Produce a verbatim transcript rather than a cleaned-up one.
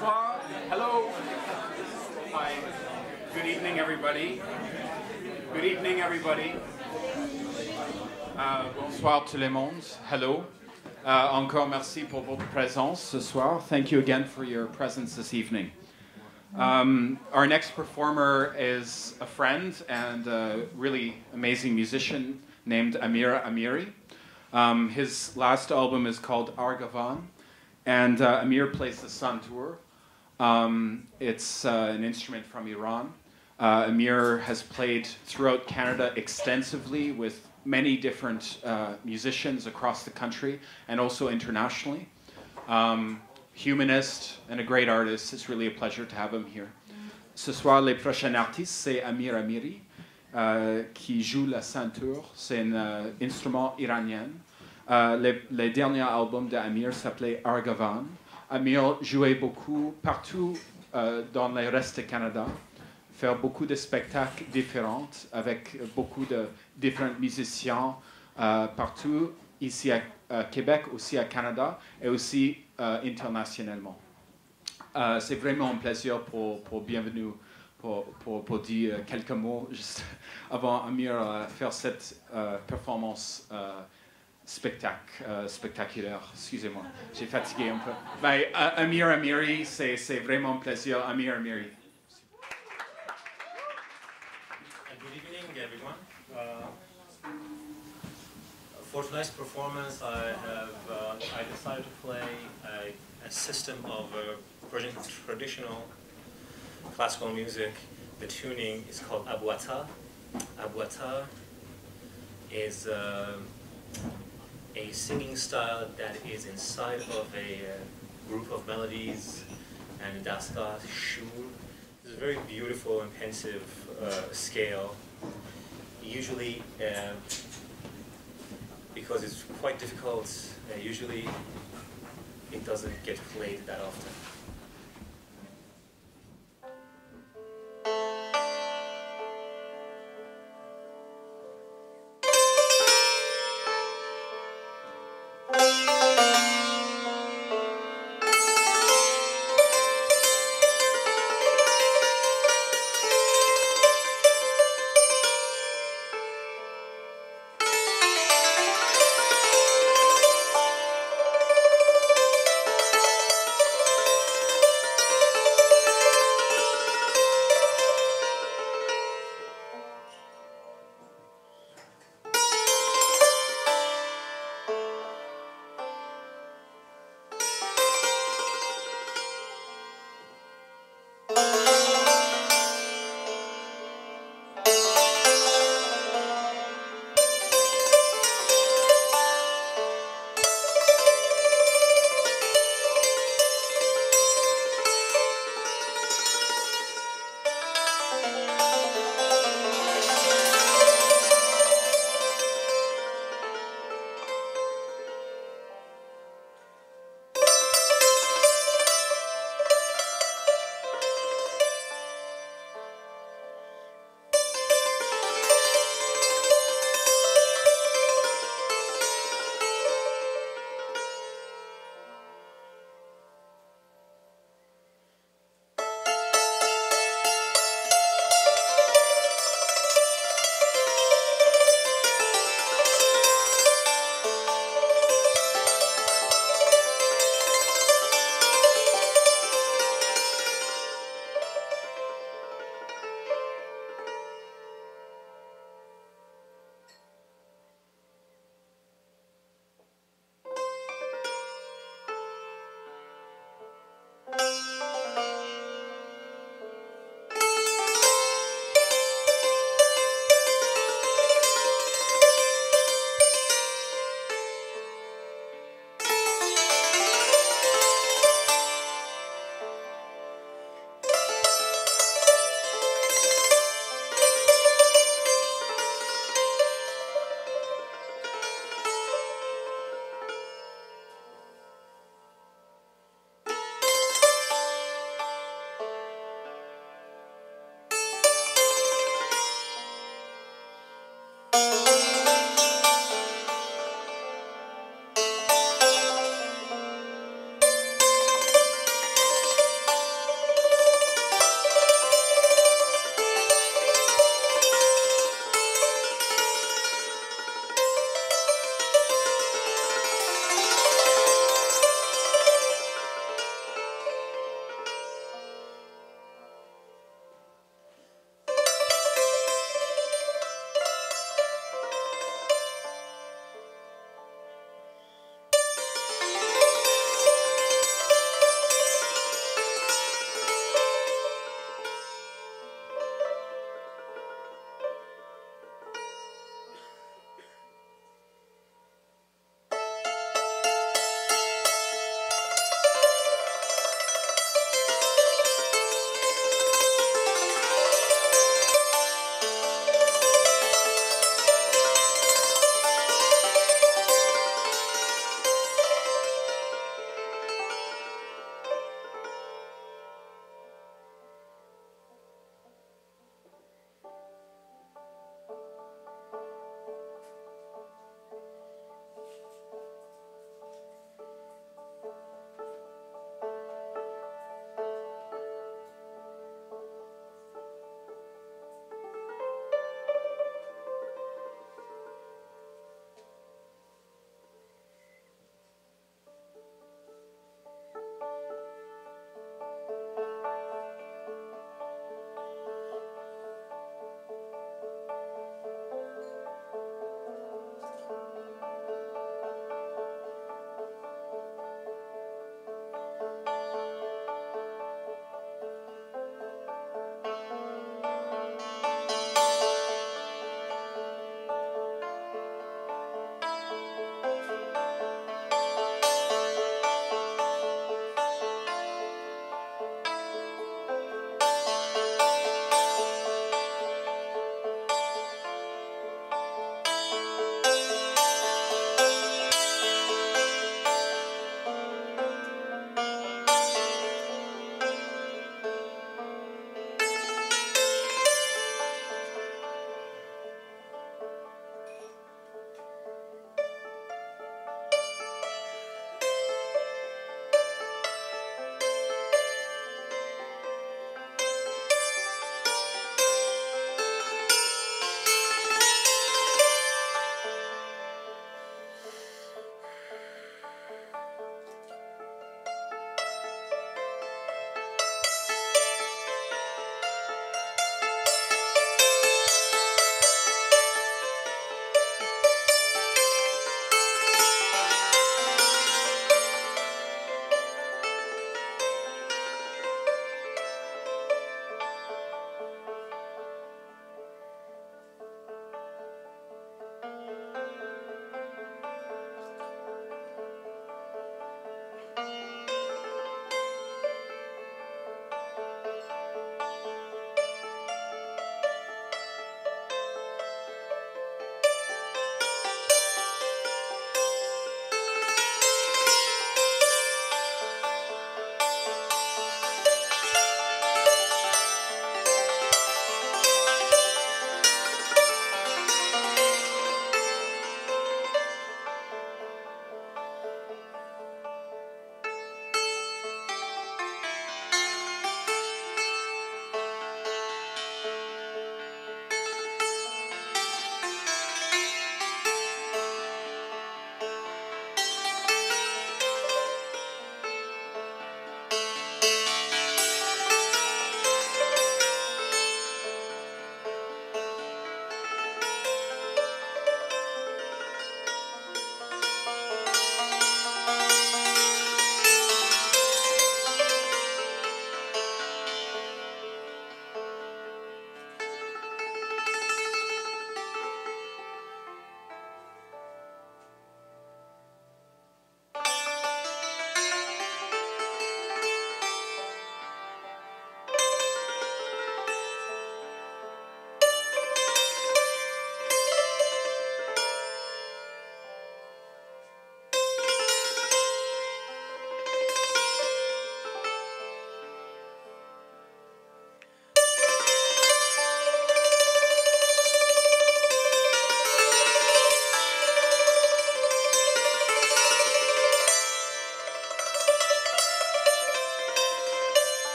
Bonsoir. Hello. Hi. Good evening, everybody. Good evening, everybody. Uh, bonsoir tout le monde. Hello. Uh, encore merci pour votre présence ce soir. Thank you again for your presence this evening. Um, our next performer is a friend and a really amazing musician named Amir Amiri. Um, his last album is called Argavan, and uh, Amir plays the santur. Um, it's uh, an instrument from Iran. Uh, Amir has played throughout Canada extensively with many different uh, musicians across the country and also internationally. Um, humanist and a great artist. It's really a pleasure to have him here. Ce soir, le prochain artiste, c'est Amir Amiri, uh, qui joue la santur. C'est un uh, instrument iranien. Uh, le, le dernier album d'Amir s'appelait Argavan. Amir jouait beaucoup partout uh, dans le reste du Canada, faire beaucoup de spectacles différents avec beaucoup de différents musiciens uh, partout, ici à, à Québec, aussi à Canada et aussi Uh, internationalement. Uh, c'est vraiment un plaisir pour, pour bienvenue, pour, pour, pour dire quelques mots juste avant Amir uh, faire cette uh, performance uh, spectacle, uh, spectaculaire. Excusez-moi, j'ai fatigué un peu. Mais uh, Amir Amiri, c'est vraiment un plaisir. Amir Amiri. Good evening, everyone. Uh, For tonight's performance, I have uh, I decided to play a, a system of uh, Persian traditional classical music. The tuning is called Abwata. Abwata is uh, a singing style that is inside of a uh, group of melodies and dasta shur. It's a very beautiful and pensive uh, scale. Usually. Uh, Because it's quite difficult, uh, usually it doesn't get played that often.